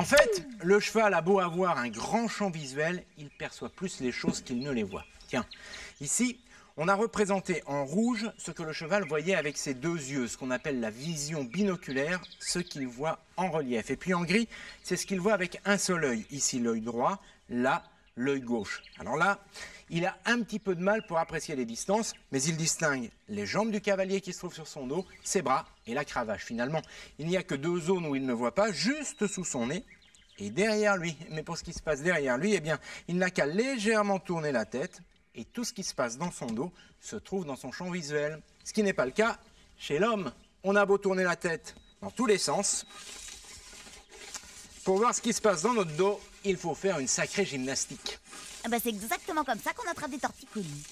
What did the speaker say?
En fait, le cheval a beau avoir un grand champ visuel, il perçoit plus les choses qu'il ne les voit. Tiens, ici, on a représenté en rouge ce que le cheval voyait avec ses deux yeux, ce qu'on appelle la vision binoculaire, ce qu'il voit en relief. Et puis en gris, c'est ce qu'il voit avec un seul œil. Ici, l'œil droit, là, l'œil gauche. Alors là, il a un petit peu de mal pour apprécier les distances, mais il distingue les jambes du cavalier qui se trouvent sur son dos, ses bras et la cravache. Finalement, il n'y a que deux zones où il ne voit pas, juste sous son nez et derrière lui. Mais pour ce qui se passe derrière lui, eh bien, il n'a qu'à légèrement tourner la tête et tout ce qui se passe dans son dos se trouve dans son champ visuel. Ce qui n'est pas le cas chez l'homme. On a beau tourner la tête dans tous les sens, pour voir ce qui se passe dans notre dos, il faut faire une sacrée gymnastique. Ah bah c'est exactement comme ça qu'on attrape des torticolis.